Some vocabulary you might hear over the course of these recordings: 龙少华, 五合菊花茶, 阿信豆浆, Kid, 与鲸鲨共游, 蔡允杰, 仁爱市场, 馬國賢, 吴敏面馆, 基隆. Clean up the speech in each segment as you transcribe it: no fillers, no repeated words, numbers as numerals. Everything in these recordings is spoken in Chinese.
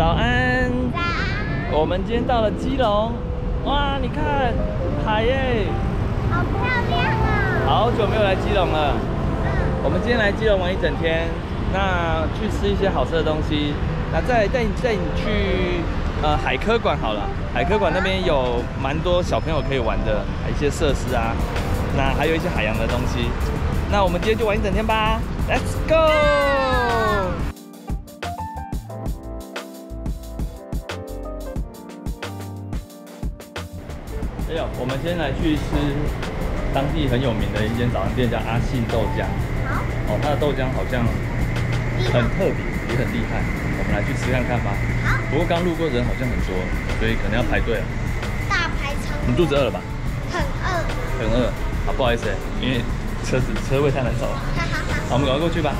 早安。早安。我们今天到了基隆，哇，你看海耶，好漂亮啊！好久没有来基隆了。我们今天来基隆玩一整天，那去吃一些好吃的东西，那再带你去海科馆好了。海科馆那边有蛮多小朋友可以玩的，一些设施啊，那还有一些海洋的东西。那我们今天就玩一整天吧 ，Let's go！ 哎呦，我们先来去吃当地很有名的一间早餐店，叫阿信豆浆。好。哦，它的豆浆好像很特别，也很厉害。我们来去吃看看吧。好。不过刚路过人好像很多，所以可能要排队了。大排长龙。你肚子饿了吧？很饿。很饿。啊，不好意思，因为车位太难找了。好，我们赶快过去吧。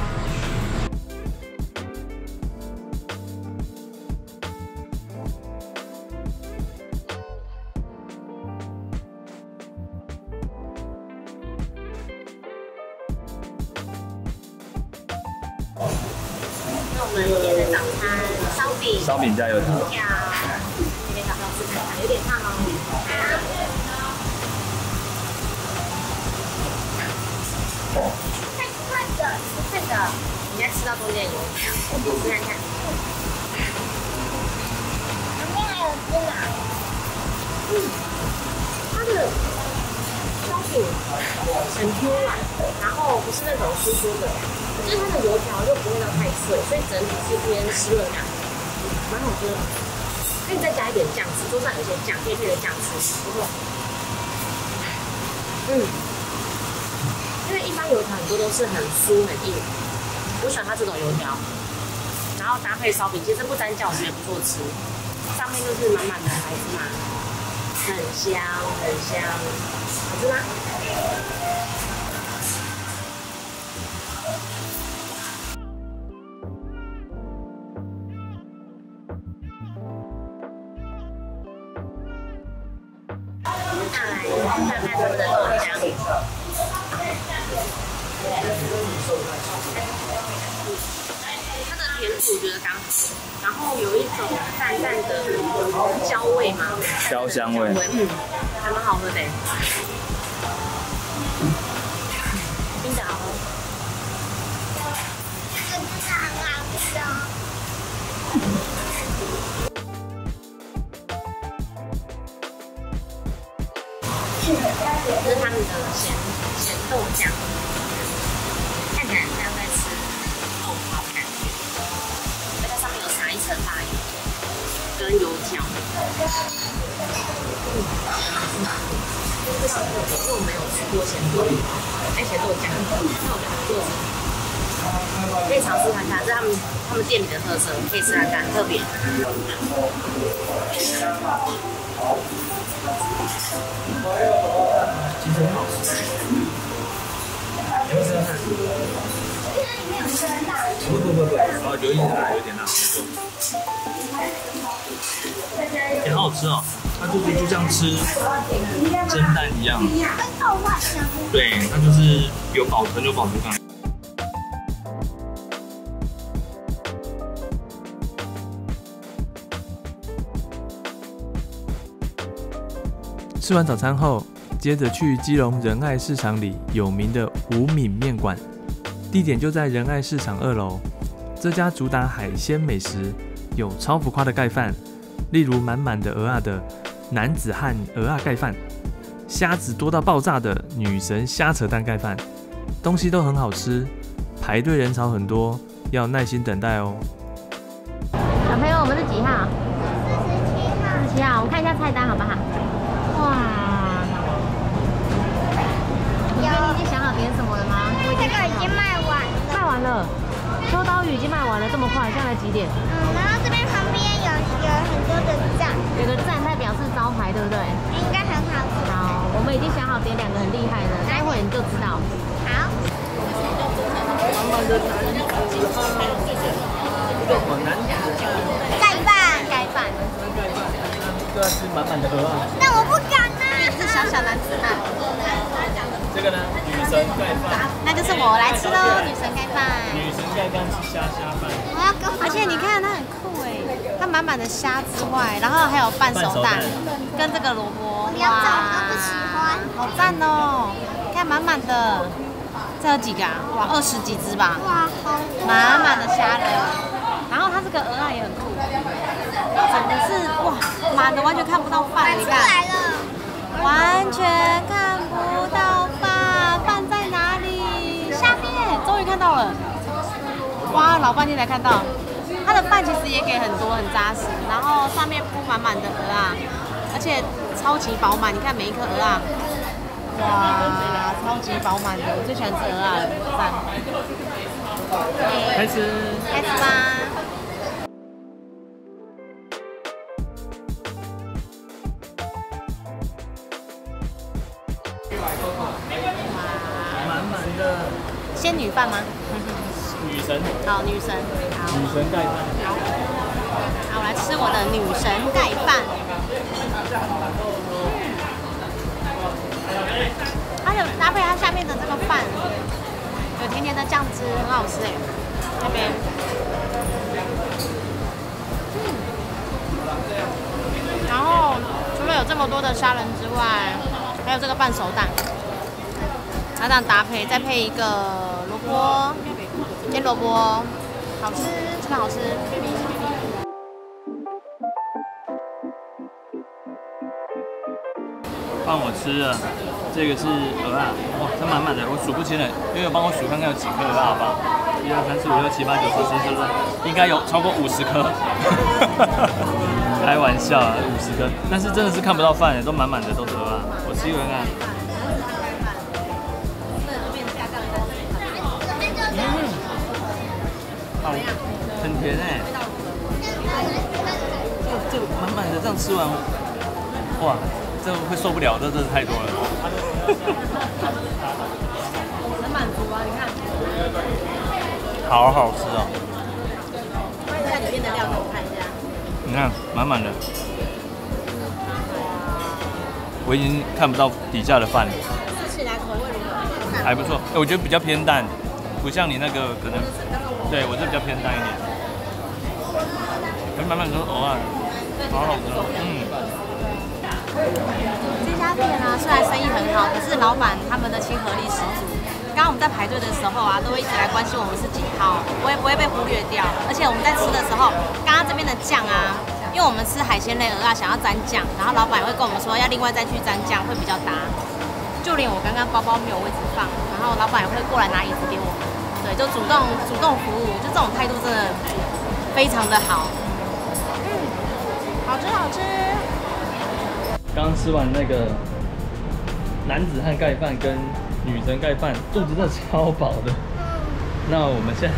我们一人的早餐，烧饼加油条，油条，这边早上吃看看，有点烫哦。快的，你要吃到中间有，你试看看。旁边还有芝麻，它的烧饼很 Q 软，然后不是那种酥酥的。 就是它的油条又不会到太碎，所以整体是偏湿润感，蛮好吃的。可以再加一点酱汁，桌上有些酱，可以配着酱吃，不错。嗯，因为一般油条很多都是很酥很硬，我喜欢它这种油条，然后搭配烧饼，其实不沾酱汁也不错吃。上面就是满满的白芝麻，很香很香，好吃吗？ 看看他们的豆浆，它的甜度觉得刚好，然后有一种淡淡的焦味嘛，焦香味，嗯，还蛮好喝的，真的好喝，这真的很好吃哦。 这是他们的咸豆浆，看起来像在吃豆包感觉，而且上面有撒一层辣油跟油条。因为我没有吃过咸豆浆，那我觉得不错，可以尝试看看，这是他们店里的特色，可以试看看，特别。 其实很好吃，有没有吃到辣？不，哦，有一点辣，有点辣，也、欸、好好吃哦，它就是就像吃蒸蛋一样，对，它就是有保存感。 吃完早餐后，接着去基隆仁爱市场里有名的吴敏面馆，地点就在仁爱市场2楼。这家主打海鲜美食，有超浮夸的盖饭，例如满满的蚵仔的男子汉蚵仔盖饭，虾子多到爆炸的女神虾扯蛋盖饭，东西都很好吃，排队人潮很多，要耐心等待哦。小朋友，我们是几号？47号。我们看一下菜单好不好？ 哇！你已经想好点什么了吗？因为这个已经卖完了。卖完了，秋刀鱼已经卖完了，这么快？现在几点？嗯，然后这边旁边有很多的站，有个站它表示招牌，对不对？应该很好吃。好，我们已经想好点2个很厉害的，待会你就知道。好。满满的男子汉，盖饭，盖饭，对啊，是满满的鹅啊。那我不敢。 是小小男子汉。这个呢，女神盖饭。那就是我来吃喽，女神盖饭。女神盖饭吃虾饭。而且你看它很酷哎，它满满的虾之外，然后还有半熟蛋跟这个萝卜，两种都不喜欢，好赞哦！看满满的，这有几个啊？哇，20几只吧！哇，好多，满满的虾仁。然后它这个鹅啊也很酷，整个是哇满的，完全看不到饭，你看，完全看不到饭，饭在哪里？下面终于看到了，哇，老半天才看到。 它的饭其实也给很多，很扎实，然后上面铺满满的鹅啊，而且超级饱满。你看每一颗鹅啊，哇，超级饱满的，我最喜欢吃鹅啊，赞！开始，开始吧。 仙女饭吗？女神。好，女神。好。女神盖饭。好。好，我来吃我的女神盖饭。它有搭配它下面的这个饭，有甜甜的酱汁，很好吃哎。那边。然后除了有这么多的虾仁之外，还有这个半熟蛋。 它这样搭配，再配一个萝卜，煎萝卜，好吃，真的好吃。换我吃了，这个是蚵仔，哇，它满满的，我数不清了，因为帮我数看看有几颗蚵仔好不好？1、2、3、4、5、6、7、8、9、10，应该有超过50颗。开玩笑啊，50颗，但是真的是看不到饭耶，都满满的都是蚵仔，我吃一口看看。 很甜哎、这个满满的这样吃完，哇，这会受不了，这真的太多了。很满足啊，你看，好好吃哦。那里面的料给我看一下。你看，满满的，我已经看不到底下的饭了。吃起来口味如何？还不错，我觉得比较偏淡，不像你那个可能。 对，我这比较偏淡一点，哎，满满都是蚵仔，好好吃，这家店啊，虽然生意很好，可是老板他们的亲和力十足。刚刚我们在排队的时候啊，都会一直来关心我们是几号，我也不会被忽略掉。而且我们在吃的时候，刚刚这边的酱啊，因为我们吃海鲜类蚵仔想要沾酱，然后老板也会跟我们说要另外再去沾酱会比较搭。就连我刚刚包包没有位置放，然后老板也会过来拿椅子给我。 对，就主动服务，就这种态度真的非常的好。好吃好吃。刚吃完那个男子汉盖饭跟女神盖饭，肚子真的超饱的。那我们现在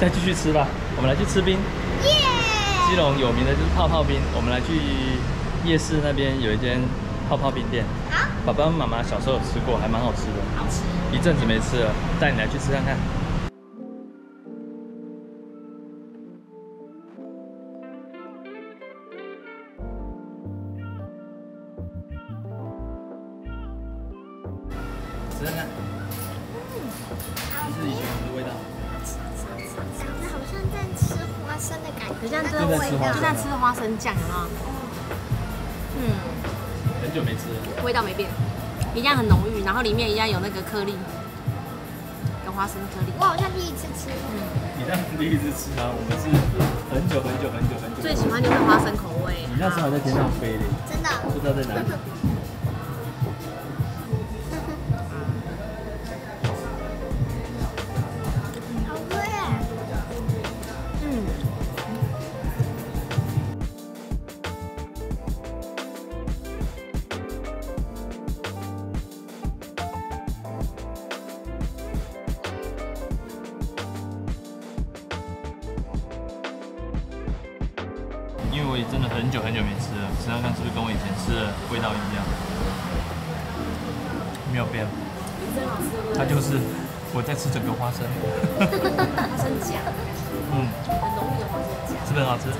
再继续吃吧，我们来去吃冰。基隆有名的就是泡泡冰，我们来去夜市那边有一间泡泡冰店。好。爸爸妈妈小时候有吃过，还蛮好吃的。好吃。一阵子没吃了，带你来去吃看看。 是以前我们的味道，长得好像在吃花生的感觉，就像吃花生酱啊。很久没吃了，味道没变，一样很浓郁，然后里面一样有那个颗粒，跟花生颗粒。我好像第一次吃，你那是第一次吃啊？我们是很久很久很久很久。最喜欢就是花生口味。你那时候还在天上飞嘞，真的，不知道在哪里。 因为我也真的很久很久没吃了，吃到看是不是跟我以前吃的味道一样，没有变。它就是我在吃整个花生。花生酱。很浓郁的花生酱。是不是很好吃？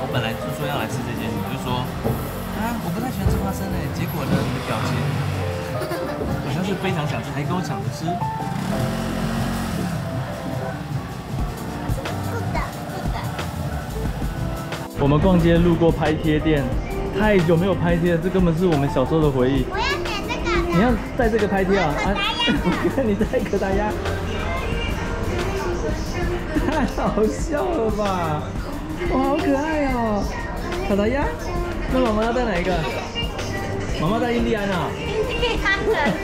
我本来就说要来吃这些，你就说啊，我不太喜欢吃花生哎，结果呢，你的表情好像是非常想吃，还跟我抢着吃。我们逛街路过拍贴店，太久没有拍贴了，这根本是我们小时候的回忆。我要点这个。你要带这个拍贴啊？啊，你带可达鸭。太好笑了吧！哇，好可爱哦，可达鸭。那妈妈要带哪一个？妈妈带印第安啊。印第安人。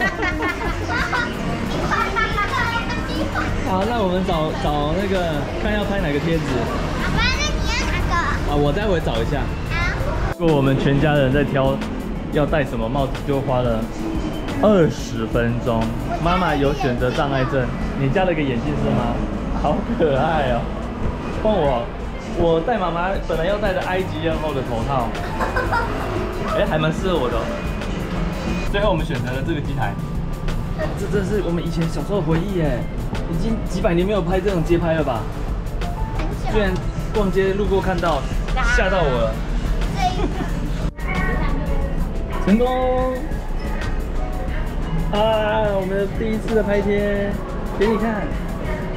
好，那我们找那个，看要拍哪个贴纸。好吧，那你要哪个？啊，我待会找一下。好。我们全家人在挑要戴什么帽子，就花了20分钟。妈妈有选择障碍症，你加了个眼镜是吗？好可爱哦。换我，我戴妈妈本来要戴的埃及艳后的头套。哎，还蛮适合我的。最后我们选择了这个机台。 这真是我们以前小时候的回忆哎，已经几百年没有拍这种街拍了吧？居然逛街路过看到，吓到我了。成功！啊，我们第一次的拍贴，给你看。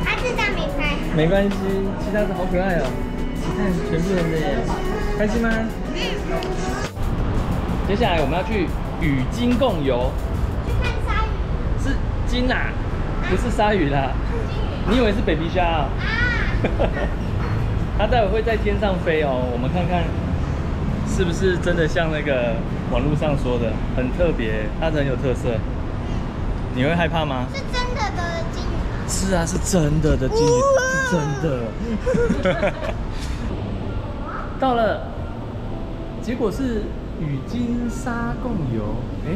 啊，这张没拍。没关系，其他的好可爱哦。你看，全部人的耶，开心吗？接下来我们要去与鲸共游。 鲸啊，不是鲨鱼啦！你以为是 baby 鲨啊？它待会会在天上飞哦，我们看看是不是真的像那个网络上说的，很特别，它很有特色。你会害怕吗？是真的的鲸鱼吗？是啊，是真的的鲸鱼，是真的。到了，结果是与鲸鲨共游。哎，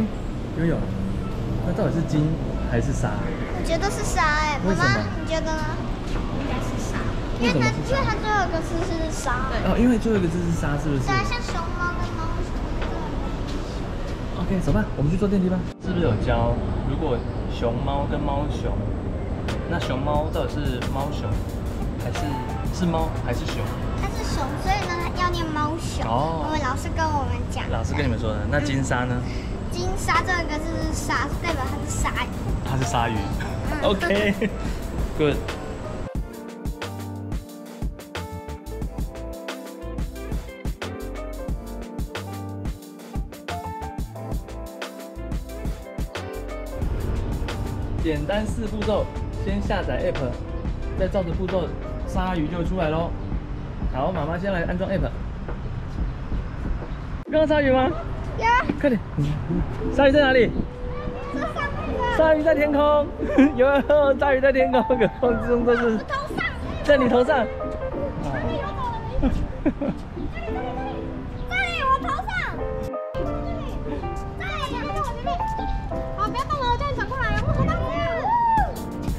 悠悠，那到底是鲸？ 还是鲨？我觉得是鲨哎，妈妈，你觉得呢？应该是鲨，因为它最后一个字是鲨。哦，因为最后一个字是鲨，是不是？对啊，像熊猫跟猫什么的。OK， 走吧，我们去坐电梯吧。是不是有教？如果熊猫跟猫熊，那熊猫到底是猫熊还是猫还是熊？它是熊，所以呢要念猫熊。哦。我们老师跟我们讲。老师跟你们说的。那鲸鲨呢？鲸鲨这个字是鲨，代表它是鲨鱼。 它是鲨鱼 ，OK，Good。简单4步骤，先下载 App， 再照着步骤，鲨鱼就出来咯。好，妈妈先来安装 App。看到鲨鱼吗？有。快点，鲨鱼在哪里？ 鲨鱼在天空，有鲨鱼在天空，可空之中都是在你头上，在我头上，在我头上，好，不要动了，我叫你转过来，我好大只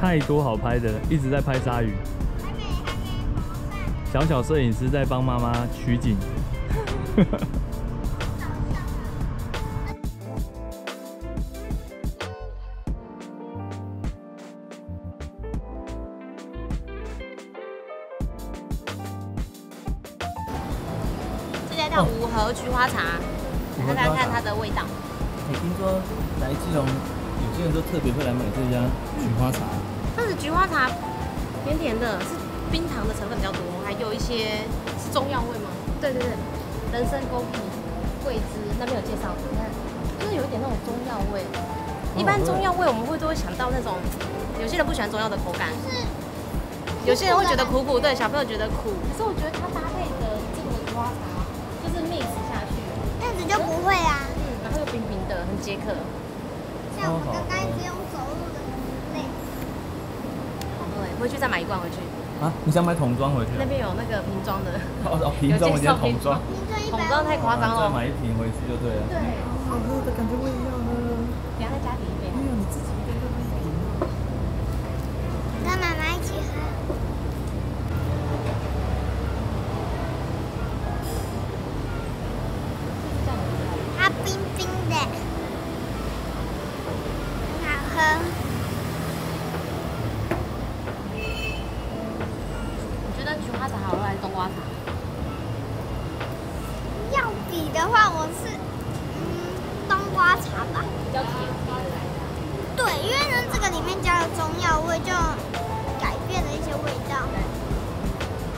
太多好拍的了，一直在拍鲨鱼。小小摄影师在帮妈妈取景。叫五合菊花茶，大家看它的味道。我听说来基隆，有些人都特别会来买这家菊花茶。但是菊花茶甜甜的，是冰糖的成分比较多，还有一些是中药味吗？对对对，人参、枸杞、桂枝那边有介绍，你看，就是有一点那种中药味。一般中药味我们会都会想到那种，有些人不喜欢中药的口感，有些人会觉得苦苦，对小朋友觉得苦。可是我觉得它搭配的这个菊花茶。 mix 下去，这样子就不会啦。嗯，然后又冰冰的，很解渴。像我们刚刚一直用走路的累。对，回去再买一罐回去。啊，你想买桶装回去？那边有那个瓶装的。哦哦，瓶装，我叫桶装。桶装太夸张了。再买一瓶回去就对了。对。好喝的感觉不一样了。等下再加点一杯。没有，你自己一杯就可以。跟妈妈一起喝。它冰冰的，很好喝。你觉得菊花茶好喝还是冬瓜茶？要比的话，我是冬瓜茶吧。比较甜。对，因为呢，这个里面加了中药味，就改变了一些味道。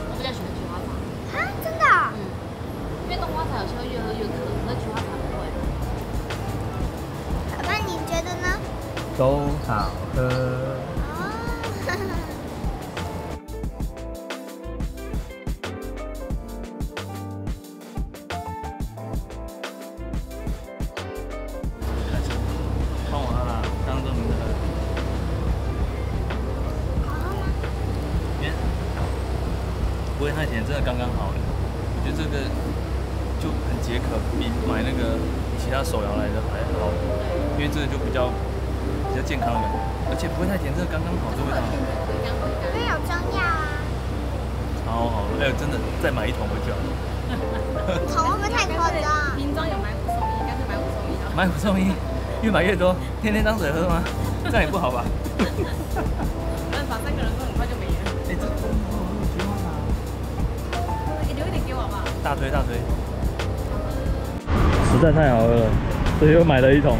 我比较喜欢菊花茶。啊，真的、哦？因为冬瓜茶有时候越喝越渴，那菊花茶不会。好吧，你觉得呢？都好喝。哦。呵呵 不会太甜，真的刚刚好了。我觉得这个就很解渴，比买那个其他手摇来的还好，因为这个就比较健康的感觉，而且不会太甜，真的刚刚好，这味道。因为有中药啊。超好了，哎呦，真的再买一桶回去好了。桶会不会太夸张？瓶装有买五送一，干脆买五送一好。买五送一，越买越多，天天当水喝吗？这样也不好吧？没办法，三个人喝很快就没了。哎，这真的。 大推大推，实在太好喝了，所以又买了一桶。